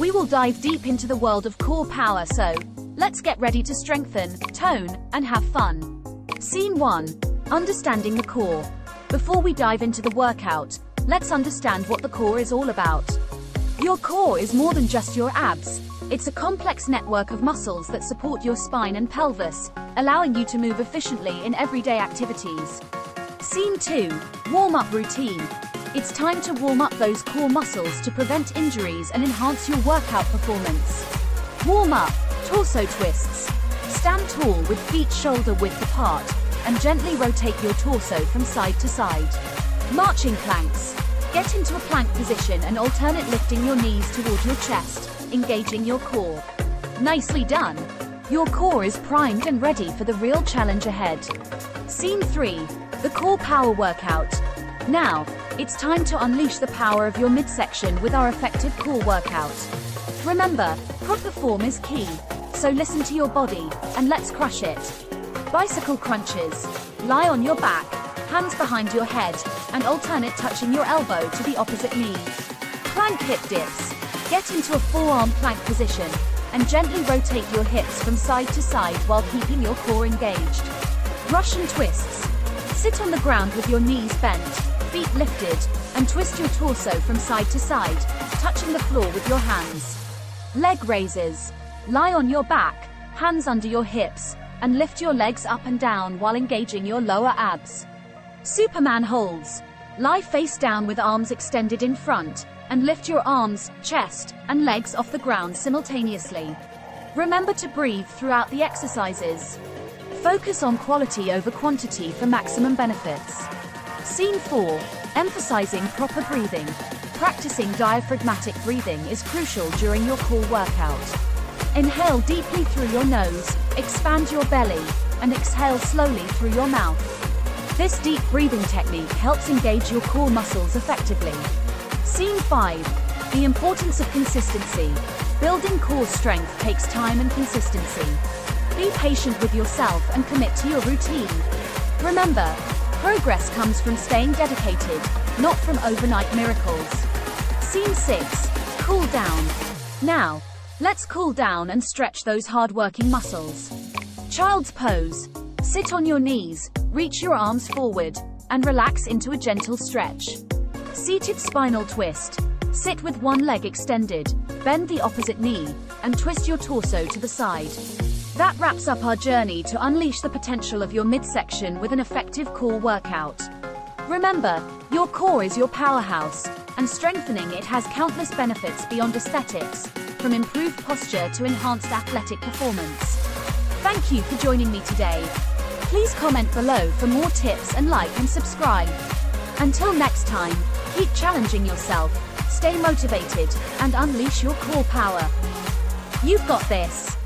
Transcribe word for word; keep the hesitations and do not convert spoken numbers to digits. We will dive deep into the world of core power, so let's get ready to strengthen, tone, and have fun. Scene one. Understanding the core. Before we dive into the workout, let's understand what the core is all about. Your core is more than just your abs. It's a complex network of muscles that support your spine and pelvis, allowing you to move efficiently in everyday activities. Scene two. Warm-up routine. It's time to warm up those core muscles to prevent injuries and enhance your workout performance. Warm up, torso twists. Stand tall with feet shoulder width apart, and gently rotate your torso from side to side. Marching planks. Get into a plank position and alternate lifting your knees toward your chest, engaging your core. Nicely done! Your core is primed and ready for the real challenge ahead. Scene three. The core power workout. Now, it's time to unleash the power of your midsection with our effective core workout. Remember, proper form is key, so listen to your body, and let's crush it. Bicycle crunches. Lie on your back, hands behind your head, and alternate touching your elbow to the opposite knee. Plank hip dips. Get into a forearm plank position, and gently rotate your hips from side to side while keeping your core engaged. Russian twists. Sit on the ground with your knees bent, feet lifted, and twist your torso from side to side, touching the floor with your hands. Leg raises. Lie on your back, hands under your hips, and lift your legs up and down while engaging your lower abs. Superman holds. Lie face down with arms extended in front, and lift your arms, chest, and legs off the ground simultaneously. Remember to breathe throughout the exercises. Focus on quality over quantity for maximum benefits. Scene four. Emphasizing proper breathing. Practicing diaphragmatic breathing is crucial during your core workout. Inhale deeply through your nose, expand your belly, and exhale slowly through your mouth. This deep breathing technique helps engage your core muscles effectively. Scene five. The importance of consistency. Building core strength takes time and consistency. Be patient with yourself and commit to your routine. Remember, progress comes from staying dedicated, not from overnight miracles. Scene six. Cool down. Now, let's cool down and stretch those hard-working muscles. Child's pose. Sit on your knees, reach your arms forward, and relax into a gentle stretch. Seated spinal twist. Sit with one leg extended, bend the opposite knee, and twist your torso to the side. That wraps up our journey to unleash the potential of your midsection with an effective core workout. Remember, your core is your powerhouse, and strengthening it has countless benefits beyond aesthetics, from improved posture to enhanced athletic performance. Thank you for joining me today. Please comment below for more tips and like and subscribe. Until next time, keep challenging yourself, stay motivated, and unleash your core power. You've got this.